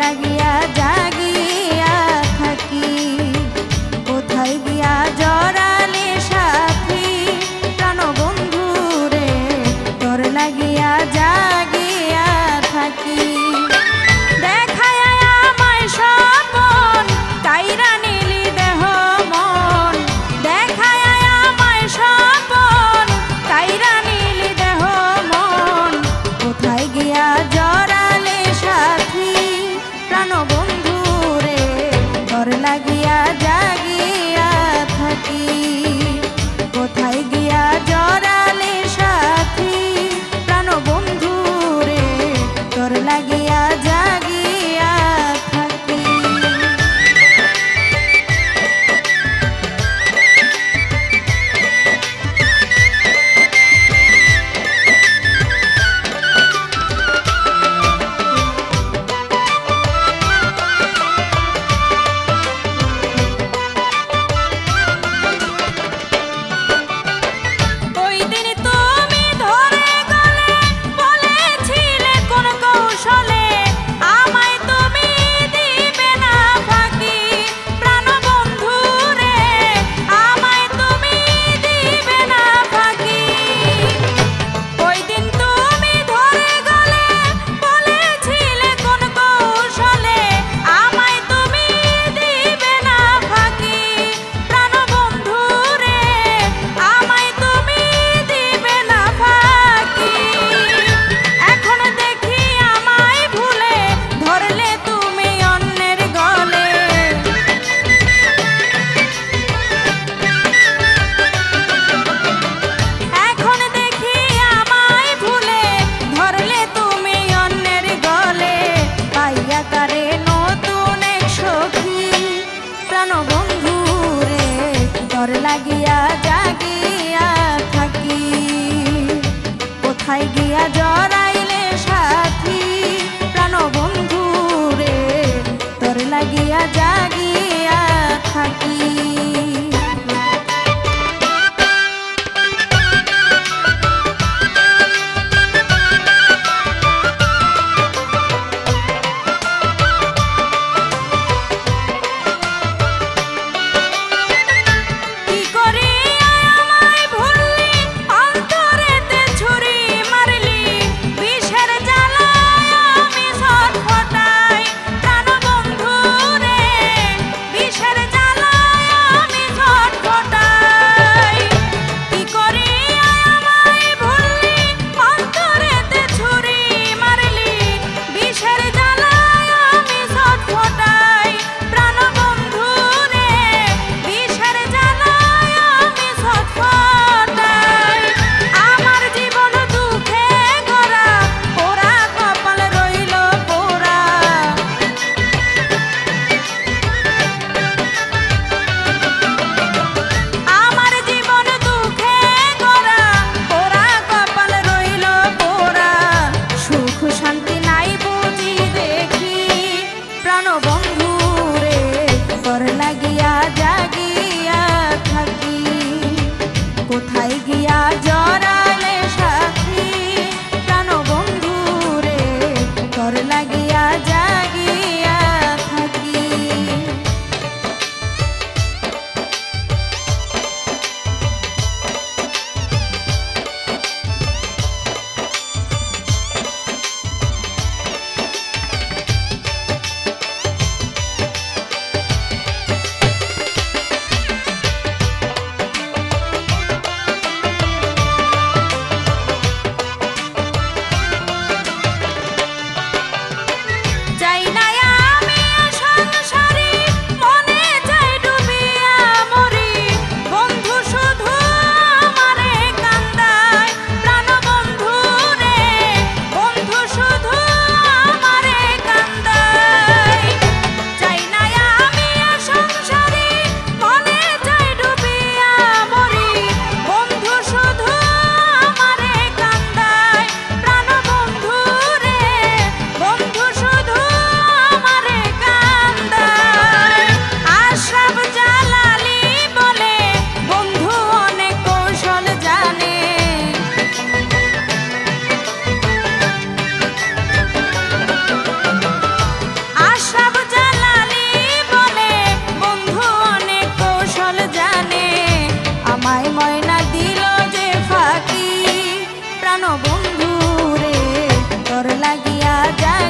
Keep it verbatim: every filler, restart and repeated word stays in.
लागिया जागिया थाकी कोथाय गिया जराले साथी प्राण बंधु रे तोर लागिया जागिया थाकी देखाया आमाय सपन ताईरा नीली देह मन देखाया आमाय सपन ताईरा नीली देह मन कोथाय गिया जराले साथी लगिया जा।